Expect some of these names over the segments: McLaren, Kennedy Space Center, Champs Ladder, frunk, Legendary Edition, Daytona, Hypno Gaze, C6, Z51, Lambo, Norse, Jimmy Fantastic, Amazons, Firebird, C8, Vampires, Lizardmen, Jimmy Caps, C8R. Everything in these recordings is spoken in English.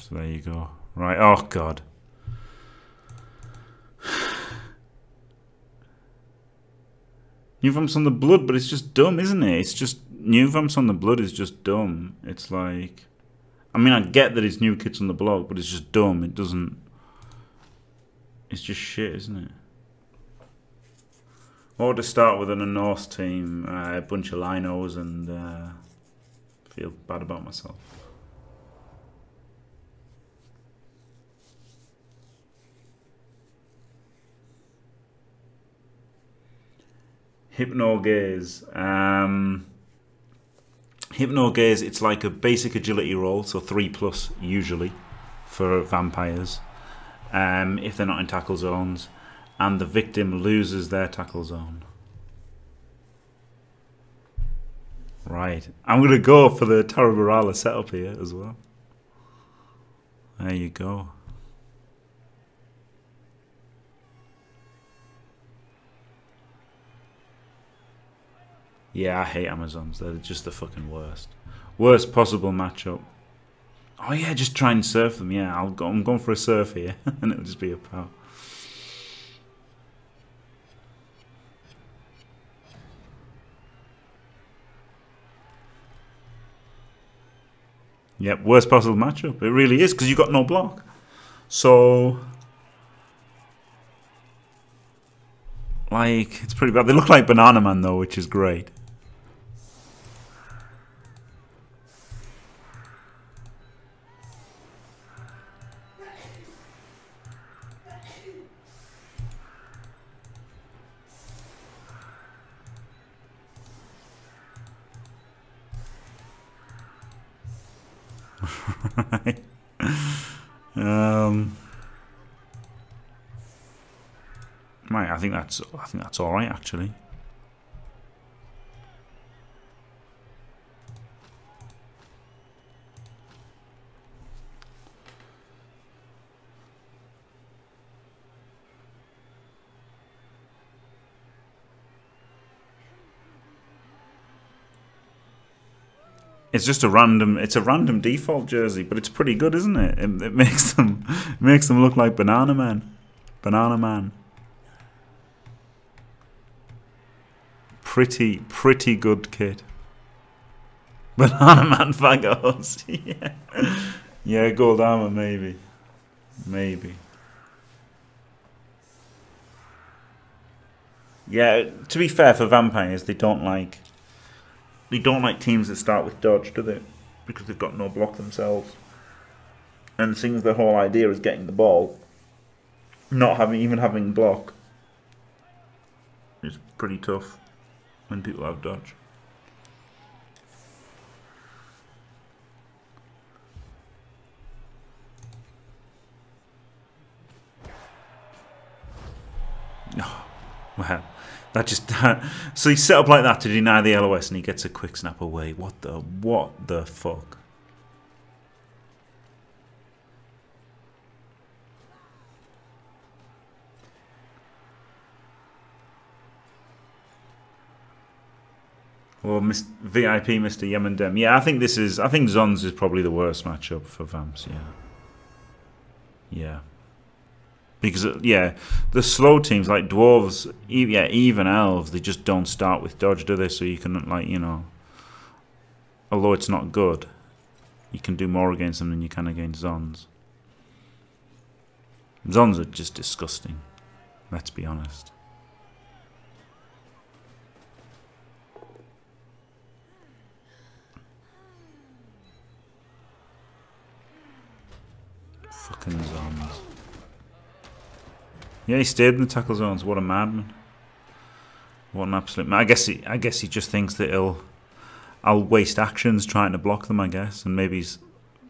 So there you go. Right, oh god. New vamps on the blood, but it's just dumb, isn't it? It's just, new vamps on the blood is just dumb. It's like, I mean, I get that it's new kids on the block, but it's just dumb. It doesn't, it's just shit, isn't it? Or to start with in a Norse team, a bunch of linos, and feel bad about myself. Hypno Gaze. Hypno Gaze, it's like a basic agility roll, so 3+ usually for vampires, if they're not in tackle zones, and the victim loses their tackle zone. Right, I'm going to go for the Taraburala setup here as well. There you go. Yeah, I hate Amazons. They're just the fucking worst. Worst possible matchup. Oh yeah, just try and surf them. Yeah, I'll go, I'm going for a surf here. And it'll just be a power. Yep, worst possible matchup. It really is, because you've got no block. So... like, it's pretty bad. They look like Banana Man though, which is great. Right. Right, I think that's all right actually. It's just a random, it's a random default jersey, but it's pretty good, isn't it? It makes them look like Banana Man. Pretty good kid. Banana Man faggots. Yeah. Yeah, gold armor maybe. Maybe. Yeah, to be fair for vampires, they don't like teams that start with dodge, do they? Because they've got no block themselves. And seeing as the whole idea is getting the ball, not having having block is pretty tough when people have dodge. Oh, wow. That just so he's set up like that to deny the LOS, and he gets a quick snap away. What the fuck? Well, VIP Mr. Yemendem. Yeah, I think Zons is probably the worst matchup for Vamps, yeah. Yeah. Because, yeah, the slow teams, like Dwarves, yeah, even Elves, they just don't start with dodge, do they? So you can, like, you know, although it's not good, you can do more against them than you can against Zons. Zons are just disgusting, let's be honest. Fucking Zons. Yeah, he stayed in the tackle zones. What a madman! What an absolute man! I guess he just thinks that I'll waste actions trying to block them. I guess, and maybe he's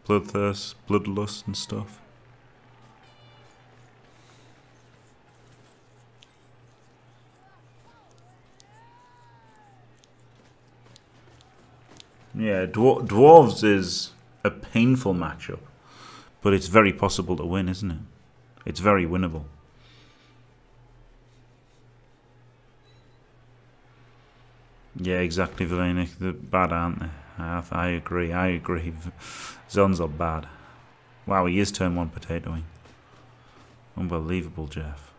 bloodthirst, bloodlust, and stuff. Yeah, Dwarves is a painful matchup, but it's very possible to win, isn't it? It's very winnable. Yeah, exactly, Villanic. They're bad, aren't they? I agree. Zons are bad. Wow, he is turn one potatoing. Unbelievable, Jeff.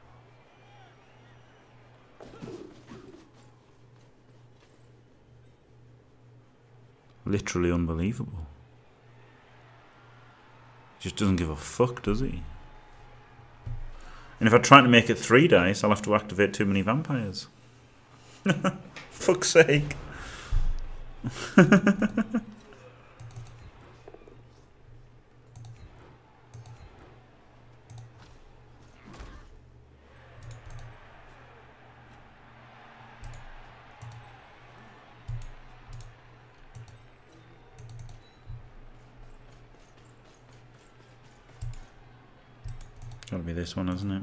Literally unbelievable. He just doesn't give a fuck, does he? And if I try to make it 3 dice, I'll have to activate too many vampires. Fuck's sake. Gotta be this one, isn't it?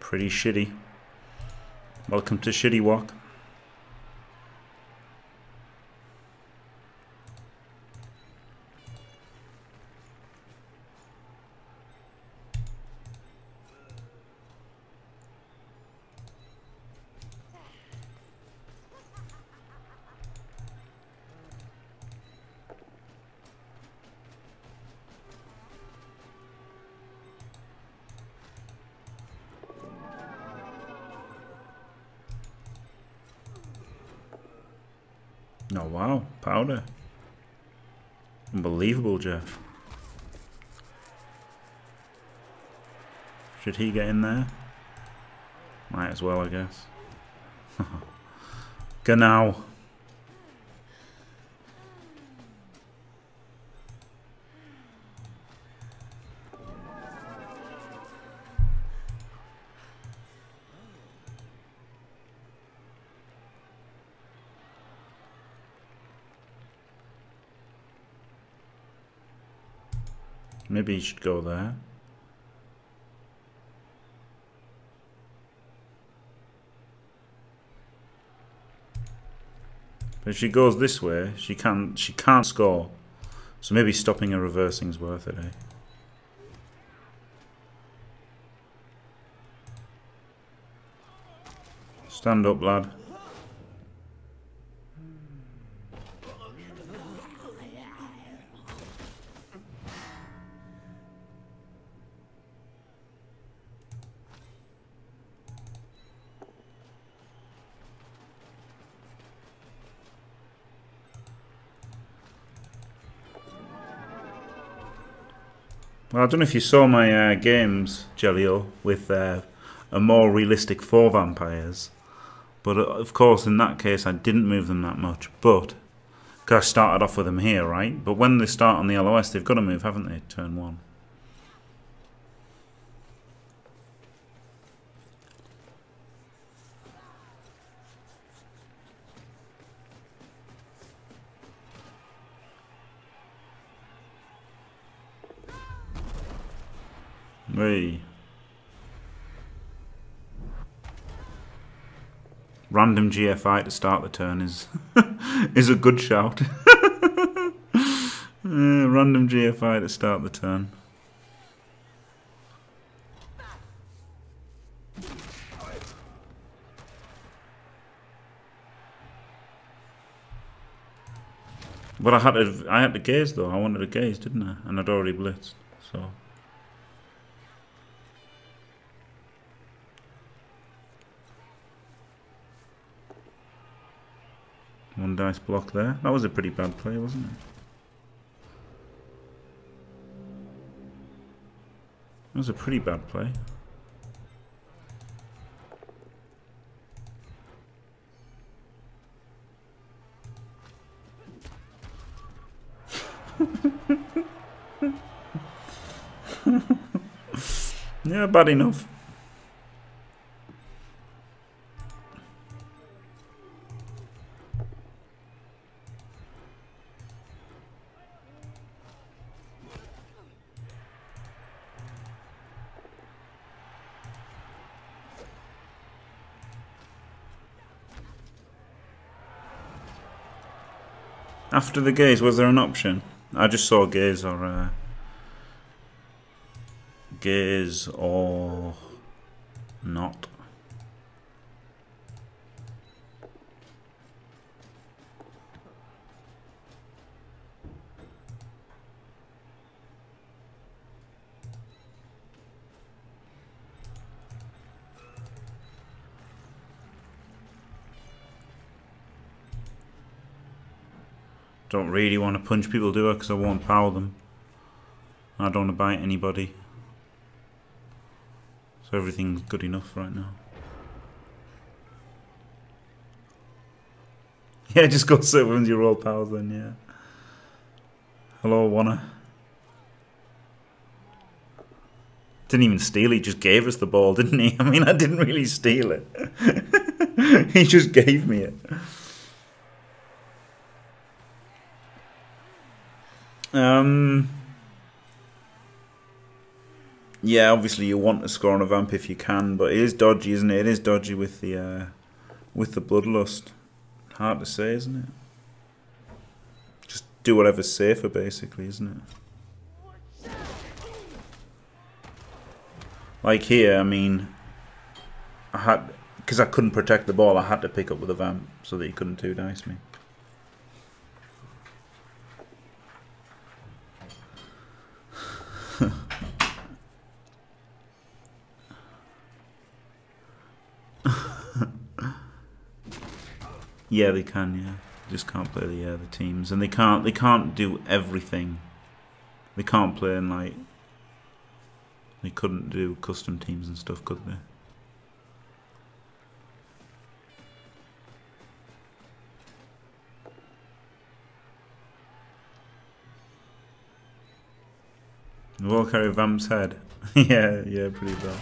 Pretty shitty. Welcome to Shitty Walk. Oh wow, powder. Unbelievable, Jeff. Should he get in there? Might as well, I guess. Genau. Maybe he should go there. But if she goes this way, she can't score. So maybe stopping her reversing's worth it, eh? Stand up, lad. Well, I don't know if you saw my games, Jelio, with a more realistic 4 vampires. But of course, in that case, I didn't move them that much. But, because I started off with them here, right? But when they start on the LOS, they've got to move, haven't they? Turn one. Hey. Random GFI to start the turn is is a good shout. Random GFI to start the turn. But I had to gaze though. I wanted to gaze, didn't I? And I'd already blitzed, so. One dice block there. That was a pretty bad play, wasn't it? That was a pretty bad play. Yeah, bad enough. After the gaze, was there an option? I just saw gaze or gaze or not. Don't really want to punch people, do I? Because I won't power them. I don't want to bite anybody. So everything's good enough right now. Yeah, just go sit with your old pals then, yeah. Hello, Wanna. Didn't even steal it, he just gave us the ball, didn't he? I mean, I didn't really steal it. He just gave me it. Yeah, obviously you want to score on a vamp if you can, but it is dodgy, isn't it? It is dodgy with the bloodlust. Hard to say, isn't it? Just do whatever's safer, basically, isn't it? Like here, I mean, I had, because I couldn't protect the ball, I had to pick up with a vamp so that he couldn't two dice me. Yeah, they can. Yeah, just can't play the teams, and they can't do everything. They can't play in like they couldn't do custom teams and stuff, could they? The ball carry Vamp's head. Yeah, yeah, pretty bad.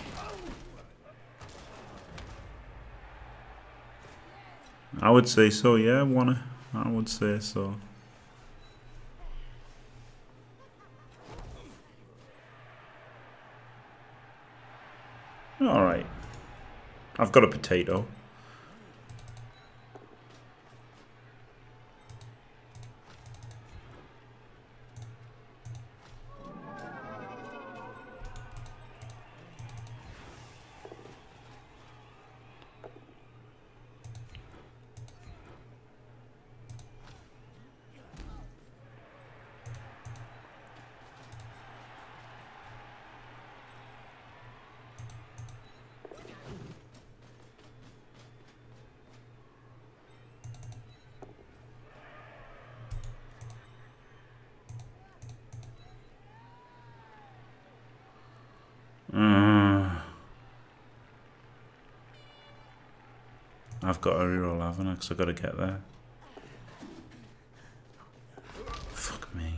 I would say so, yeah, Wanna. I would say so. Alright. I've got a potato. I've got a reroll, haven't I? Because I've got to get there. Fuck me.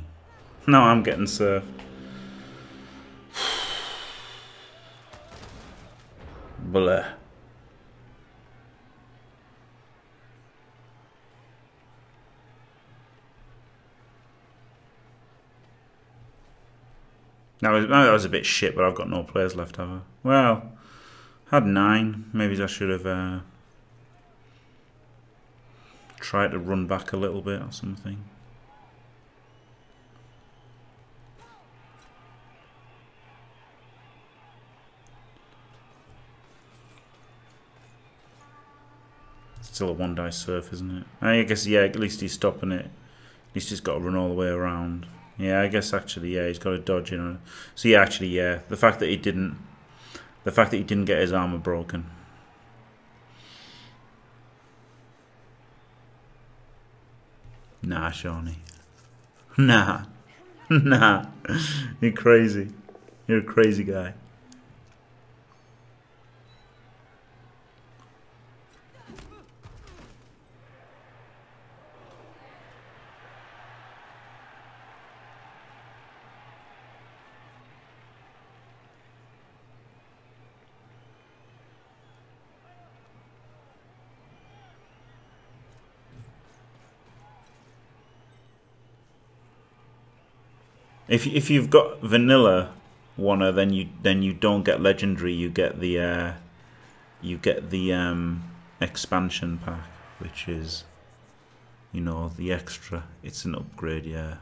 No, I'm getting served. Blah. That was a bit shit, but I've got no players left, have I? Well, had 9. Maybe I should have... try to run back a little bit or something. Still a one die surf, isn't it? I guess, yeah, at least he's stopping it. At least he's got to run all the way around. Yeah, I guess actually, yeah, he's got to dodge in on it. So yeah, actually, yeah, the fact that he didn't get his armor broken. Nah, Shawnee. Nah. Nah. You're crazy. You're a crazy guy. If you've got vanilla Wanna, then you don't get legendary. You get the expansion pack, which is you know, the extra. It's an upgrade, yeah.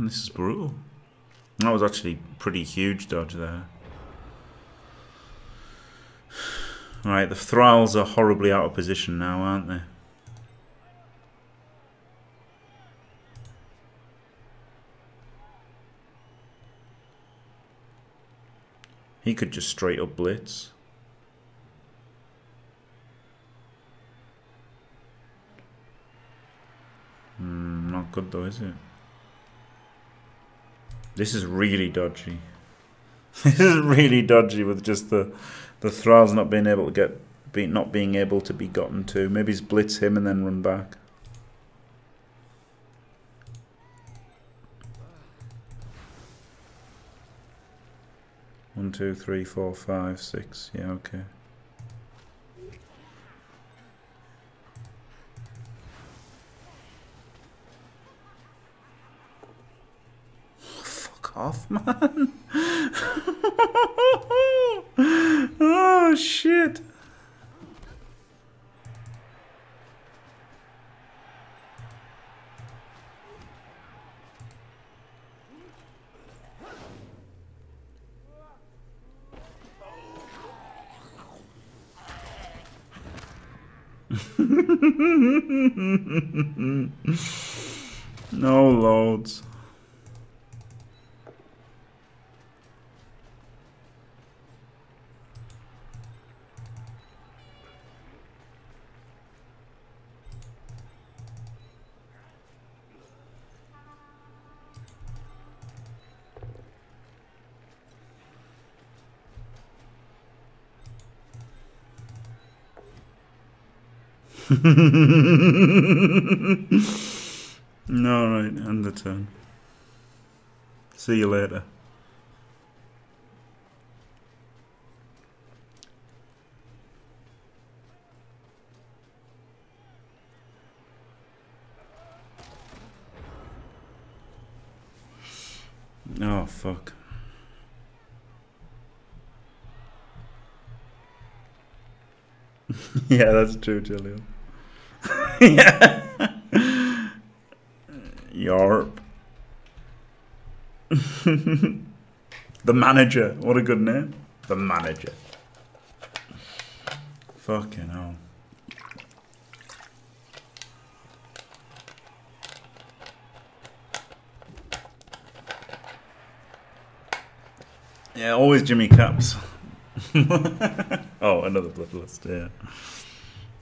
This is brutal. That was actually pretty huge dodge there. Alright, the Thralls are horribly out of position now, aren't they? He could just straight up blitz. Not good though, is it? This is really dodgy. This is really dodgy with just the Thralls not being able to be gotten to. Maybe just blitz him and then run back. One, two, three, four, five, six. Yeah, okay. Off, man. Oh shit. No loads. No, right, end the turn. See you later. Oh, fuck. Yeah, that's true, Jillian. Yeah. Yarp. The Manager. What a good name. The Manager. Fucking hell. Yeah, always Jimmy Caps. Oh, another blood list, yeah.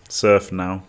Surf now.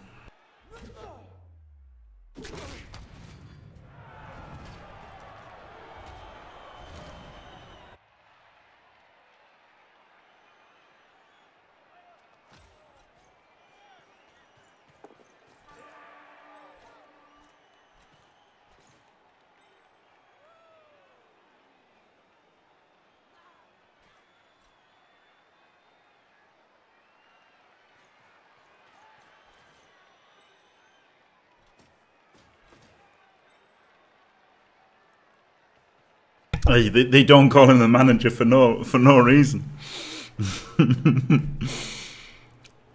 They don't call him the Manager for no reason.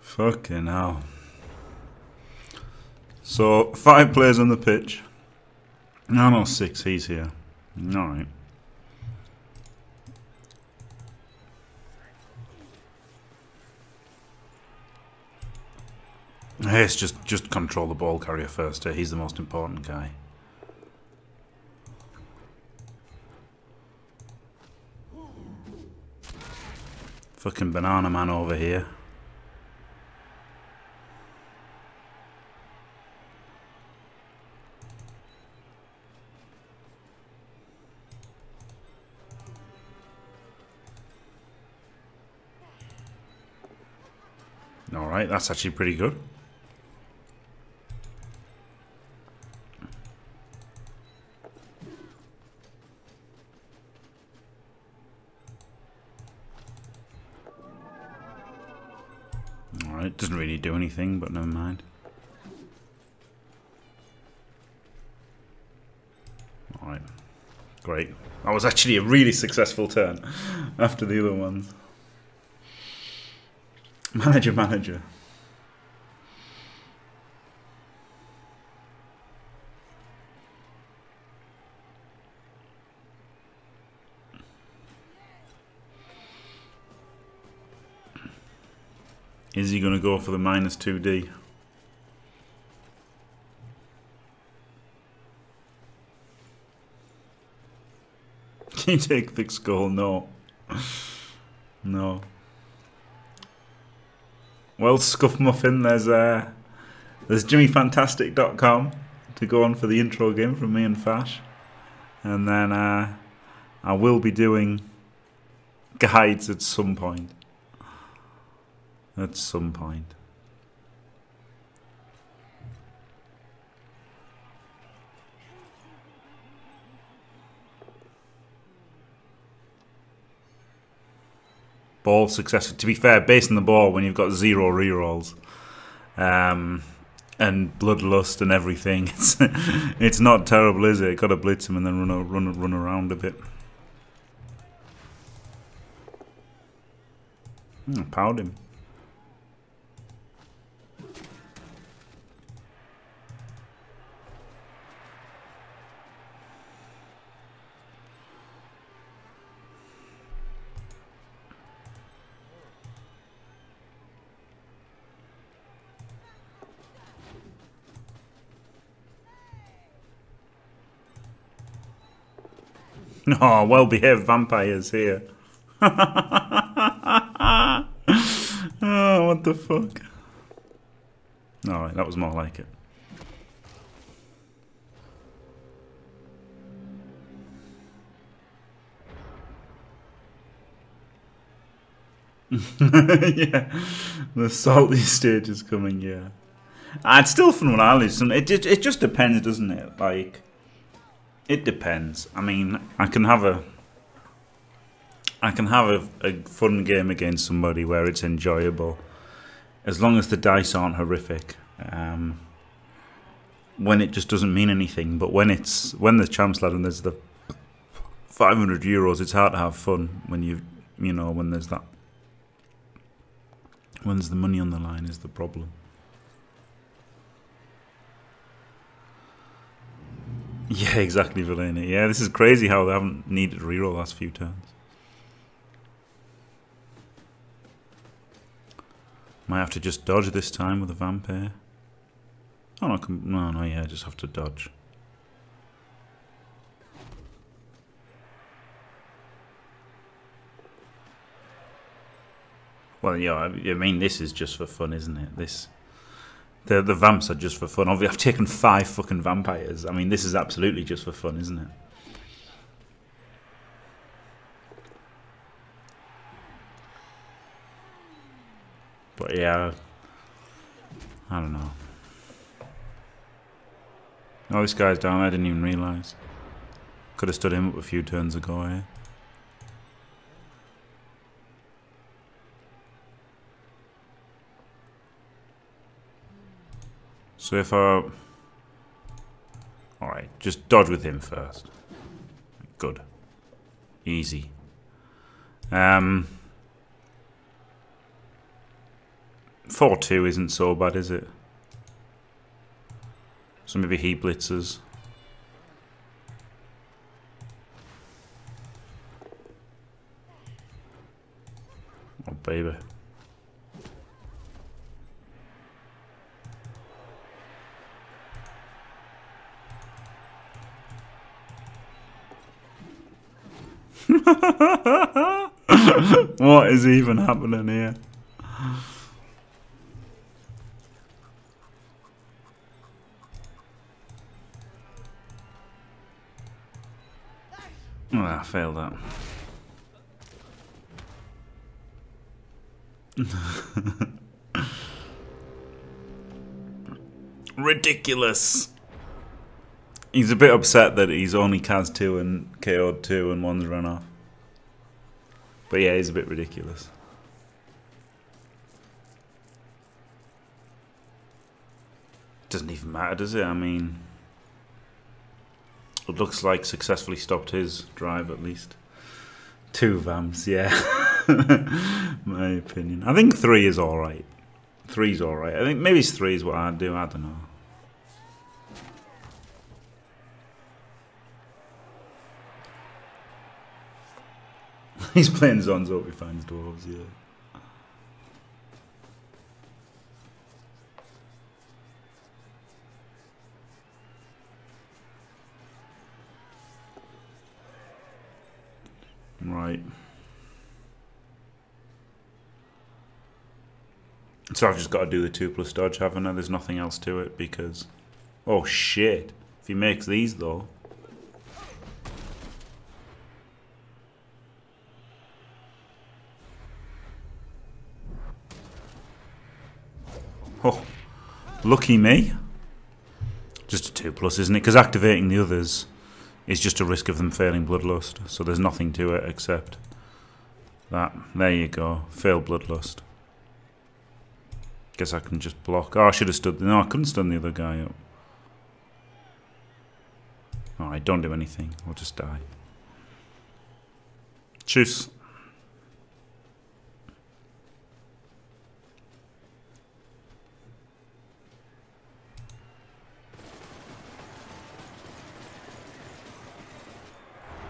Fucking hell. So 5 players on the pitch. No, 6. He's here. All right. Hey, it's just control the ball carrier first. He's the most important guy. Fucking Banana Man over here. Alright, that's actually pretty good. Doesn't really do anything, but never mind. Alright. Great. That was actually a really successful turn after the other ones. Manager, manager. Is he going to go for the -2D? Can you take thick skull? No. No. Well, Scuff Muffin, there's JimmyFantastic.com to go on for the intro game from me and Fash. And then I will be doing guides at some point. At some point. Ball successful. To be fair, basing the ball when you've got 0 rerolls and bloodlust and everything, it's not terrible, is it? Got to blitz him and then run around a bit. Pound him. Oh, well-behaved vampires here. Oh, what the fuck? Alright, that was more like it. Yeah, the salty stage is coming, yeah. It's still fun when I lose some. It just depends, doesn't it? Like... It depends. I mean, I can have a fun game against somebody where it's enjoyable, as long as the dice aren't horrific. When it just doesn't mean anything, but when there's Champs Ladder and there's the €500, it's hard to have fun when you know when there's that. When there's the money on the line is the problem. Yeah, exactly, Valena. Yeah, this is crazy how they haven't needed to reroll the last few turns. Might have to just dodge this time with a vampire. Oh, no, yeah, just have to dodge. Well, yeah, I mean, this is just for fun, isn't it? This... The vamps are just for fun. I've taken 5 fucking vampires. I mean, this is absolutely just for fun, isn't it? But yeah, I don't know. Oh, this guy's down. I didn't even realise. Could have stood him up a few turns ago, eh? So if I... Alright, just dodge with him first. Good. Easy. -2 isn't so bad, is it? So maybe he blitzes. Oh, baby. What is even happening here? Oh, I failed that. Ridiculous. He's a bit upset that he's only Kaz 2 and KO'd 2 and 1's run off. But yeah, it's a bit ridiculous. doesn't even matter, does it? I mean, it looks like successfully stopped his drive, at least. 2 vamps, yeah. My opinion. I think 3 is alright. 3's alright. I think maybe it's 3 is what I'd do, I don't know. He's playing Zonzo if he finds dwarves, yeah. Right. So I've just got to do the 2+ dodge, haven't I? There's nothing else to it because... Oh shit! If he makes these though... Oh, lucky me. Just a 2+, isn't it? Because activating the others is just a risk of them failing Bloodlust. So there's nothing to it except that. There you go. Fail Bloodlust. Guess I can just block. Oh, I should have stood. No, I couldn't stun the other guy up. Alright, don't do anything. I'll just die. Tschüss.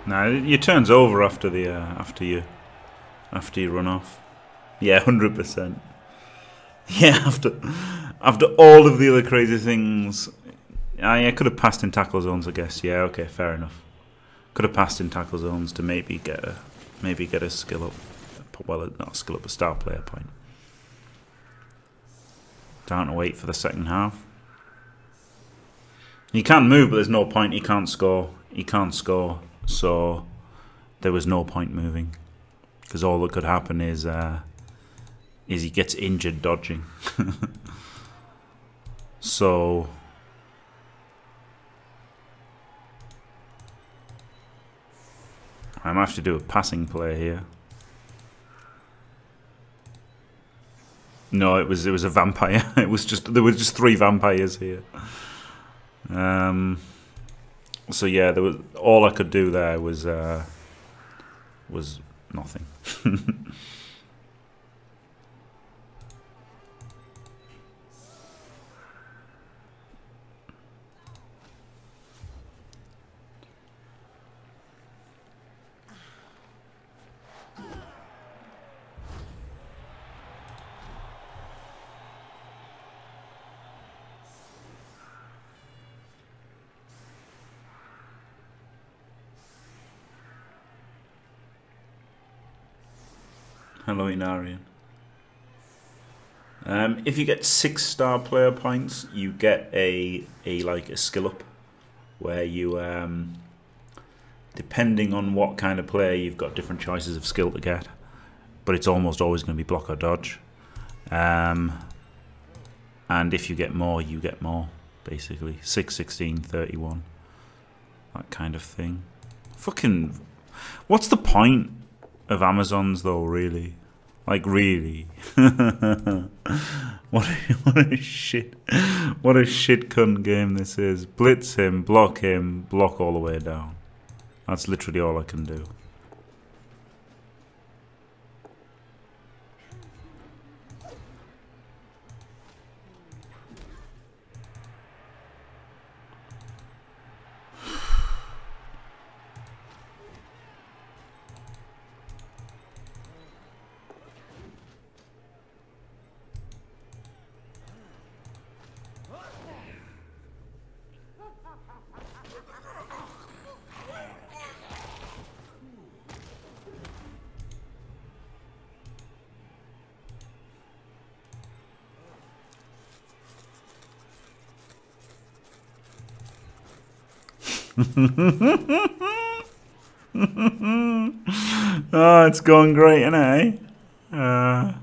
Nah, your turn's over after the after you run off. Yeah, 100%. Yeah, after all of the other crazy things, I could have passed in tackle zones, I guess. Yeah, okay, fair enough. Could have passed in tackle zones to maybe get a skill up. Well, not a skill up, a star player point. Down to 8 for the second half. He can move, but there's no point. He can't score. He can't score. So there was no point moving, because all that could happen is he gets injured dodging. So I'm gonna have to do a passing play here. No, it was a vampire. It was just there were just 3 vampires here. So yeah, there was all I could do there was nothing. Hello, Inarian. If you get 6 star player points, you get a skill up, where you depending on what kind of player you've got different choices of skill to get, but it's almost always going to be block or dodge. And if you get more, basically 6, 16, 31, that kind of thing. Fucking, what's the point of Amazons though, really? Like, really? what a shit cunt game this is. Blitz him, block all the way down. That's literally all I can do. Oh, it's going great, innit, eh?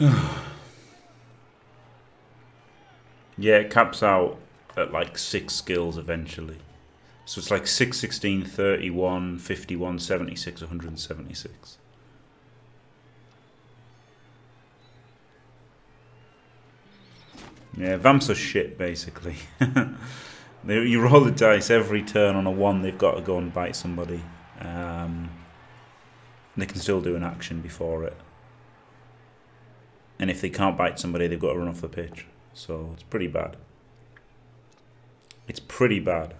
Yeah, it caps out at like 6 skills eventually. So it's like 6, 16, 31, 51, 76, 176. Yeah, vamps are shit, basically. You roll the dice every turn. On a 1, they've got to go and bite somebody. They can still do an action before it. And if they can't bite somebody, they've got to run off the pitch. So it's pretty bad. It's pretty bad.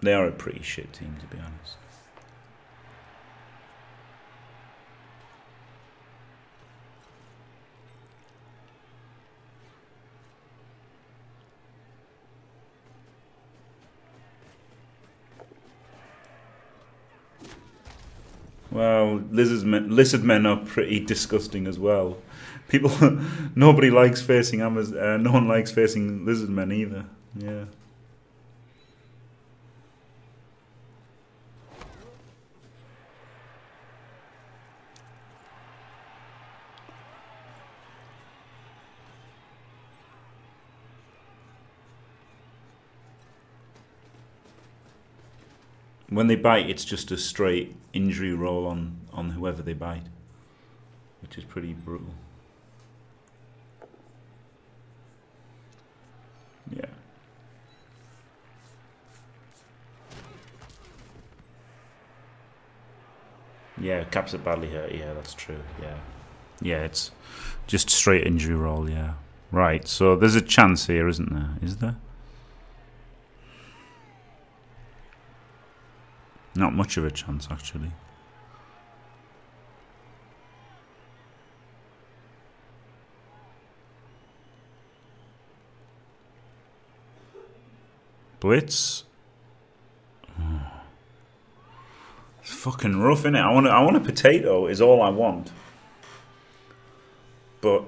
They are a pretty shit team, to be honest. Well, lizardmen are pretty disgusting as well. People, nobody likes facing Amazon. No one likes facing lizardmen either. Yeah. When they bite, it's just a straight injury roll on whoever they bite, which is pretty brutal. Yeah. Yeah, caps are badly hurt. Yeah, that's true. Yeah. Yeah, it's just straight injury roll. Yeah. Right. So there's a chance here, isn't there? Is there? Not much of a chance, actually. Blitz. Oh. It's fucking rough, innit? I want a potato is all I want. But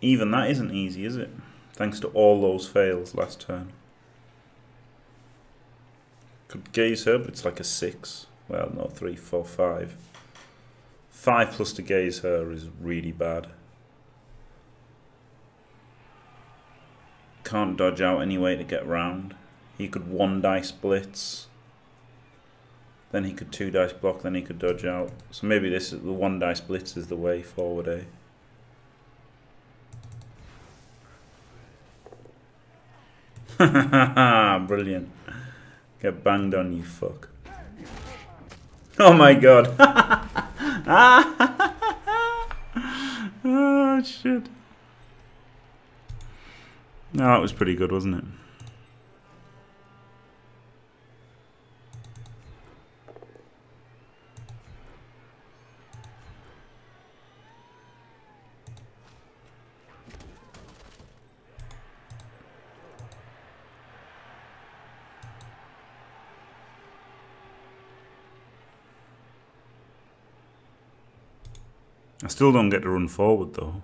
even that isn't easy, is it? Thanks to all those fails last turn. Could gaze her, but it's like a 6. Well, no, 3, 4, 5. 5 plus to gaze her is really bad. Can't dodge out any way to get round. He could 1 dice blitz. Then he could 2 dice block, then he could dodge out. So maybe this is the 1 dice blitz is the way forward, eh? Ha ha ha, brilliant. Get banged on, you fuck. Oh my god. Oh shit. No, that was pretty good, wasn't it? I still don't get to run forward, though.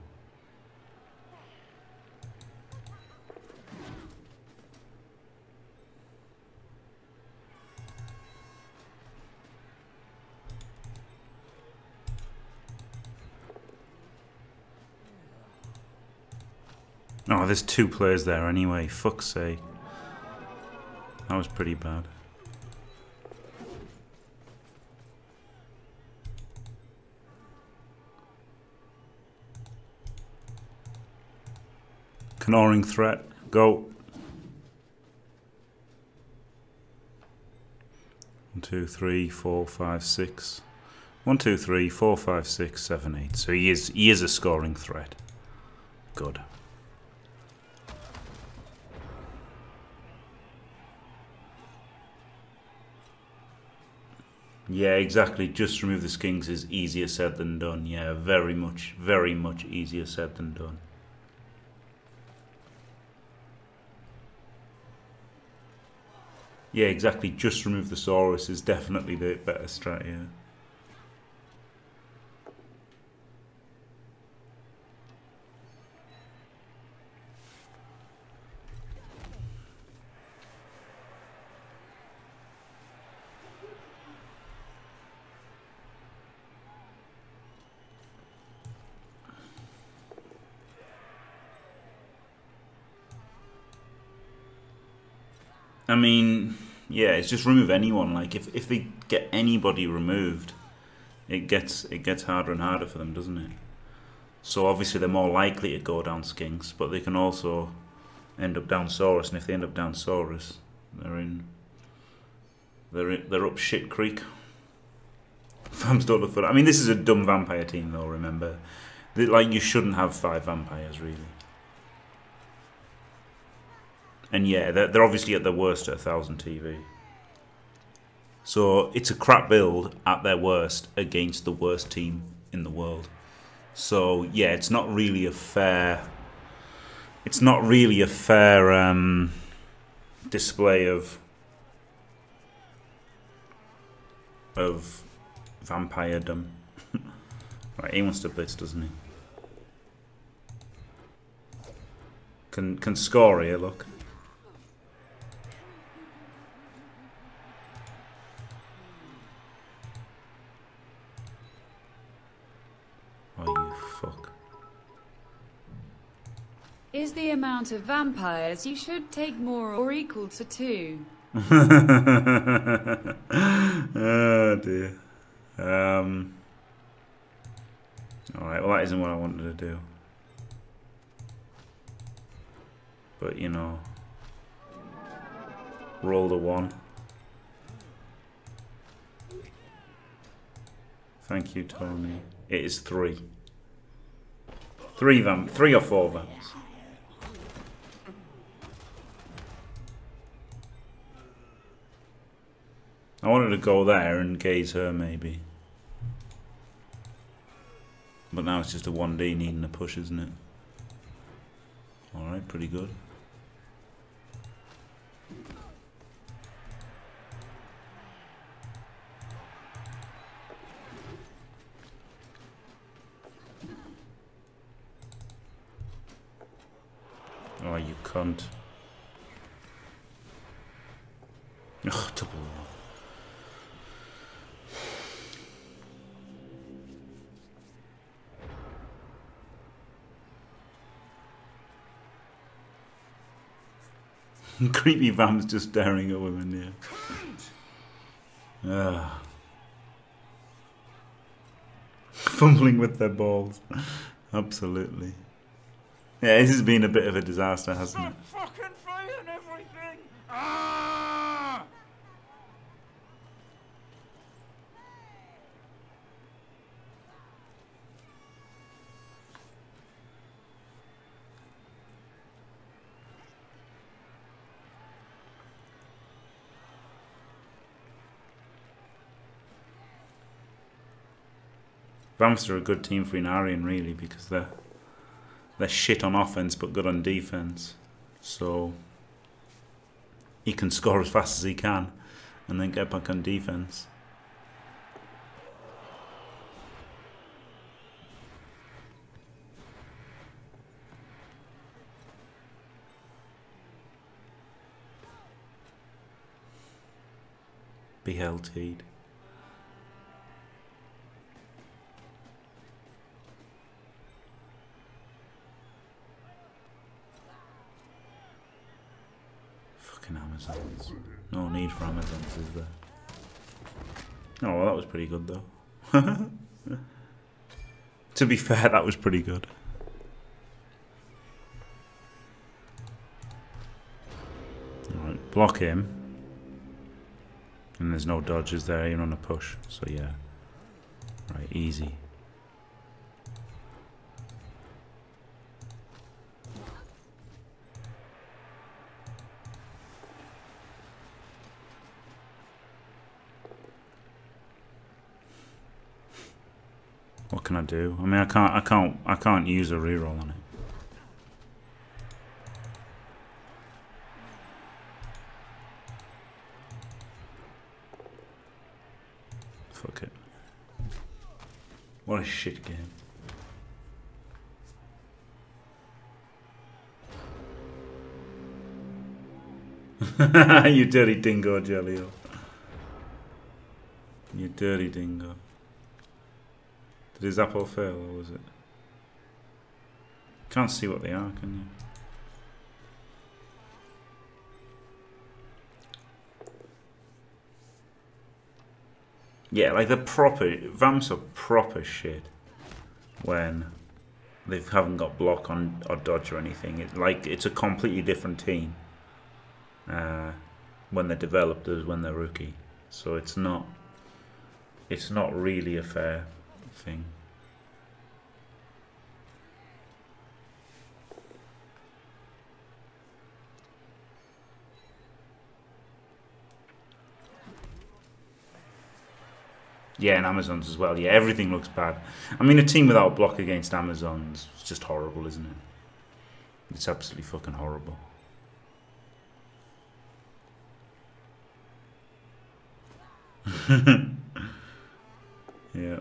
Oh, there's 2 players there anyway, fuck's sake. That was pretty bad. Ignoring threat. Go. 1, 2, 3, 4, 5, 6. 1, 2, 3, 4, 5, 6, 7, 8. So he is a scoring threat. Good. Yeah, exactly. Just remove the skinks is easier said than done. Yeah, very much easier said than done. Yeah, exactly. Just remove the Saurus is definitely the better strat here. I mean, yeah, it's just remove anyone. Like if they get anybody removed, it gets harder and harder for them, doesn't it? So obviously they're more likely to go down Skinks, but they can also end up down Saurus, and if they end up down Saurus, they're up shit creek. Vamps don't look for that. I mean, this is a dumb vampire team though, remember. Like, you shouldn't have 5 vampires, really. And yeah, they're obviously at their worst at 1000 TV. So it's a crap build at their worst against the worst team in the world. So yeah, it's not really a fair... It's not really a fair display of vampiredom. Right, he wants to blitz, doesn't he? Can score here, look. Oh, you fuck. Is the amount of vampires you should take more or equal to 2? Oh dear. Alright, well that isn't what I wanted to do. But, you know, roll the 1. Thank you, Tony. It is 3. 3 or 4 vamps. I wanted to go there and gaze her, maybe. But now it's just a 1D needing a push, isn't it? Alright, pretty good. Oh, you cunt. Ugh, double R. Creepy vamps just staring at women, yeah. Fumbling with their balls. Absolutely. Yeah, this has been a bit of a disaster, hasn't it? Stop fucking fighting everything! Ah! Vamps are a good team for Inarian, really, because they're shit on offense but good on defense. So he can score as fast as he can and then get back on defense. BLT'd. Amazons. No need for Amazons, is there? Oh, well, that was pretty good, though. To be fair, that was pretty good. Alright, block him. And there's no dodges there, even on a push, so yeah. Right, easy. What can I do? I mean, I can't use a reroll on it. Fuck it. What a shit game. You dirty dingo, Jelly-o. You dirty dingo. Did his apple fail, or was it? Can't see what they are, can you? Yeah, like the proper vamps are proper shit when they haven't got block on or dodge or anything. It's like it's a completely different team when they're developed as when they're rookie. So it's not really a fair thing. Yeah, and Amazons as well. Yeah, everything looks bad. I mean, a team without block against Amazons is just horrible, isn't it? It's absolutely fucking horrible. Yeah.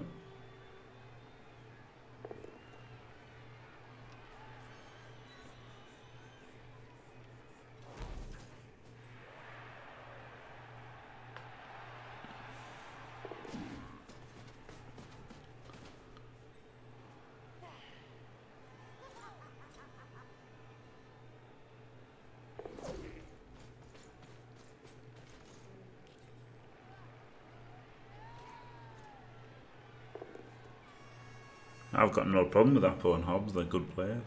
I've got no problem with Apo and Hobbs, they're good players.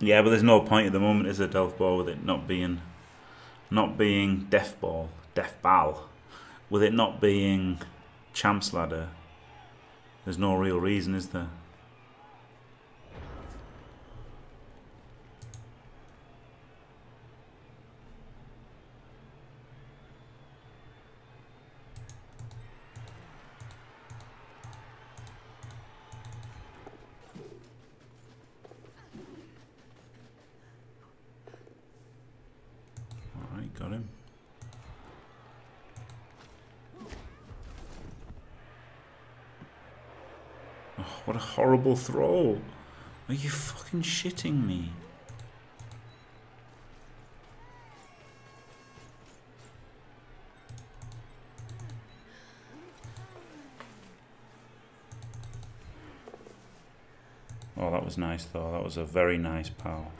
Yeah, but there's no point at the moment, is there, Delph Ball, with it not being Death Ball, with it not being Champs Ladder. There's no real reason, is there? Got him. Oh, what a horrible throw. Are you fucking shitting me? Oh, that was nice though. That was a very nice pal.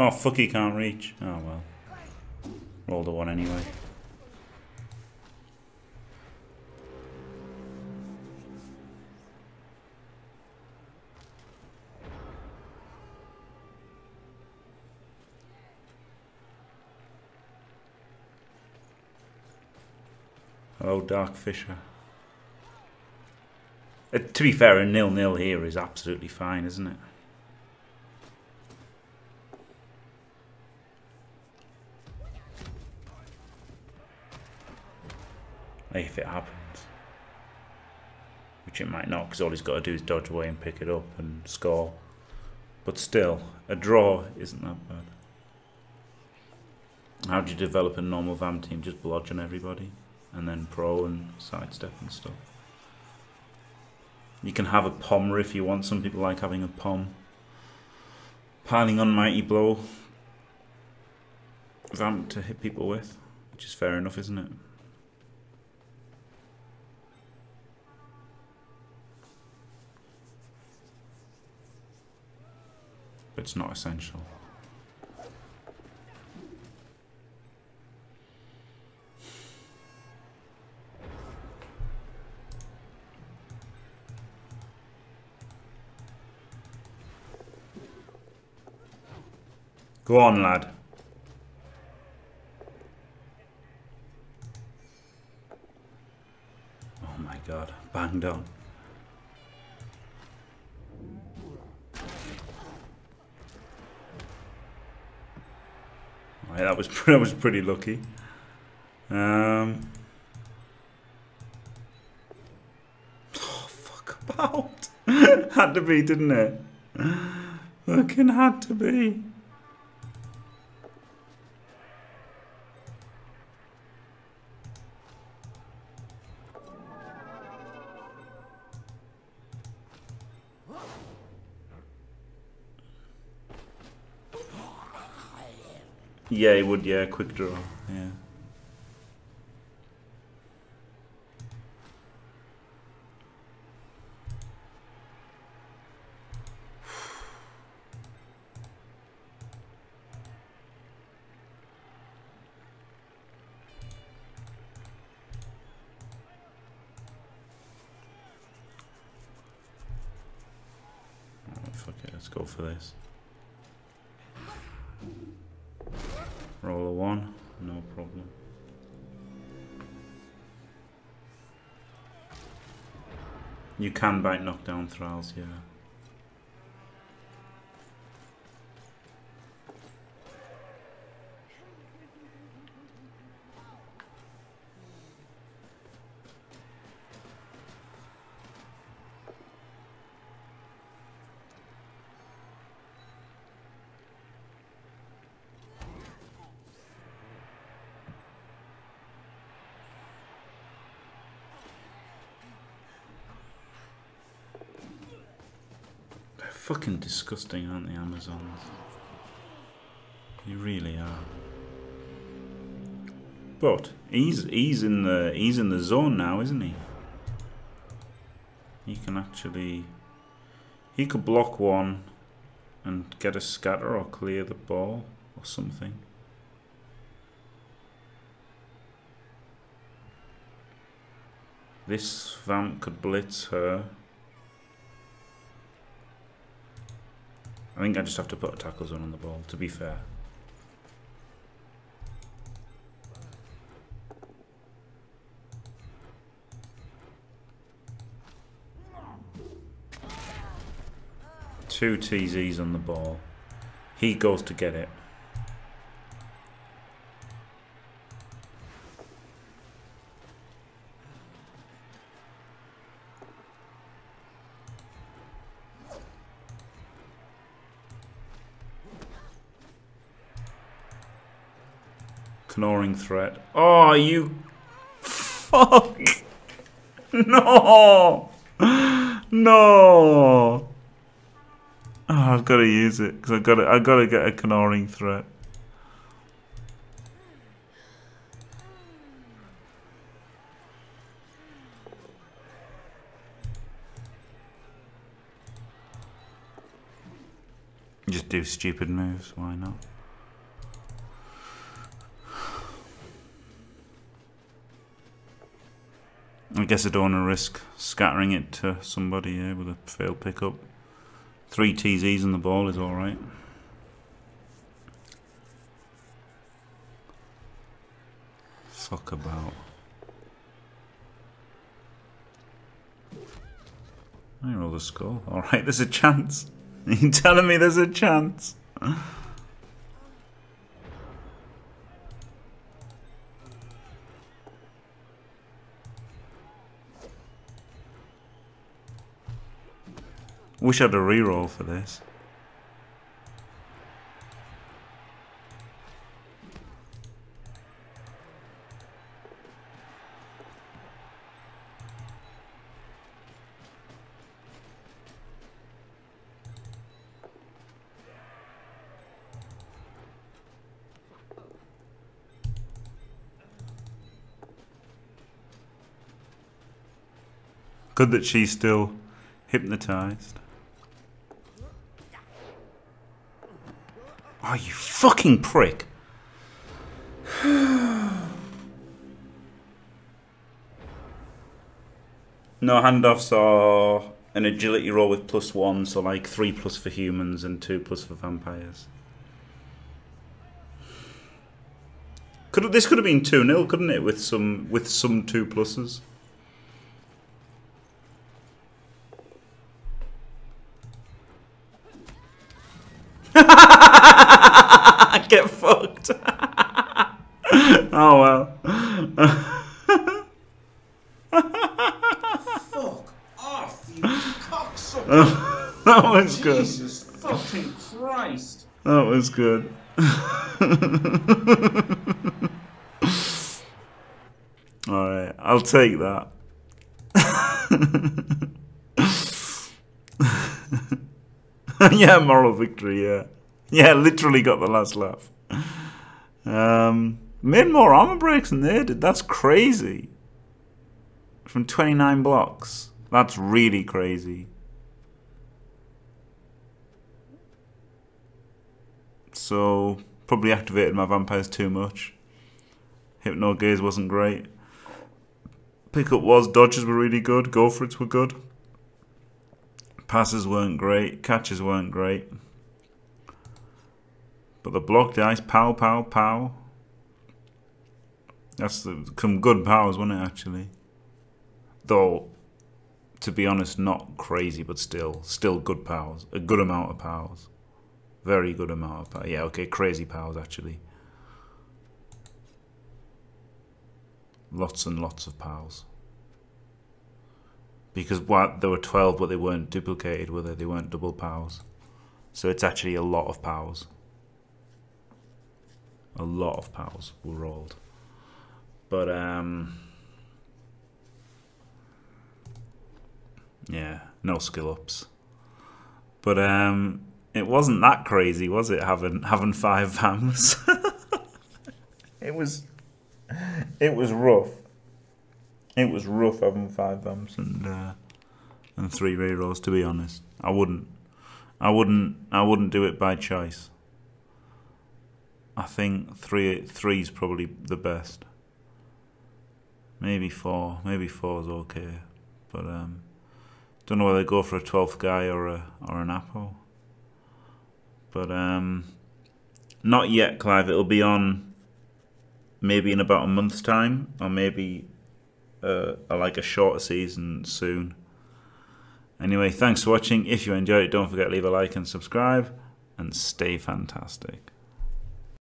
Oh, fuck, he can't reach. Oh, well. Rolled a one anyway. Hello, Dark Fisher. To be fair, a 0-0 here is absolutely fine, isn't it? If it happens, which it might not, because all he's got to do is dodge away and pick it up and score. But still, a draw isn't that bad. How do you develop a normal VAM team? Just bludgeon everybody and then pro and sidestep and stuff. You can have a pommer if you want. Some people like having a pom. Piling on mighty blow VAM to hit people with, which is fair enough, isn't it? But it's not essential. Go on, lad. Oh my God, banged on. Yeah, that was pretty lucky. Oh, fuck about. Had to be, didn't it? Fucking had to be. Yeah, it would, yeah, quick draw, yeah. Go for this. Roll a one, no problem. You can bite knockdown thralls, yeah. Fucking disgusting, aren't the Amazons? They really are. But he's in the zone now, isn't he? He can actually, he could block one and get a scatter or clear the ball or something. This vamp could blitz her. I think I just have to put a tackle zone on the ball, to be fair. Two TZs on the ball. He goes to get it. Ignoring threat. Oh, you fuck! No, no! Oh, I've got to use it because I've got to get a ignoring threat. Just do stupid moves. Why not? I guess I don't want to risk scattering it to somebody here with a failed pickup. Three TZs and the ball is alright. Fuck about. I rolled a skull. Alright, there's a chance. You're telling me there's a chance? Wish I had a reroll for this. Good that she's still hypnotized. Oh, you fucking prick. No handoffs are an agility roll with +1, so like 3+ for humans and 2+ for vampires. This could have been 2-0, couldn't it, with some 2+s? Get fucked. Oh well. Fuck off, you cocksucker. That was good. Jesus fucking Christ. That was good. Alright, I'll take that. Yeah, moral victory, yeah. Yeah, literally got the last laugh. Made more armor breaks than they did. That's crazy. From 29 blocks. That's really crazy. So, probably activated my vampires too much. Hypno Gaze wasn't great. Pickup was, dodges were really good. Go for it's were good. Passes weren't great. Catches weren't great. But the block, the ice, pow, pow, pow. That's some good powers, wasn't it, actually? Though, to be honest, not crazy, but still good powers. A good amount of powers. Very good amount of powers. Yeah, okay, crazy powers, actually. Lots and lots of powers. Because what, there were 12, but they weren't duplicated, were they? They weren't double powers. So it's actually a lot of powers. A lot of powers were rolled. But, yeah, no skill ups. But, it wasn't that crazy, was it, having 5 vams? It was rough. It was rough having 5 vams and 3 rerolls, to be honest. I wouldn't do it by choice. I think three's probably the best. Maybe four's okay, but don't know whether to go for a 12th guy or an apple. But not yet, Clive. It'll be on maybe in about a month's time, or maybe like a shorter season soon. Anyway, thanks for watching. If you enjoyed it, don't forget to leave a like and subscribe, and stay fantastic.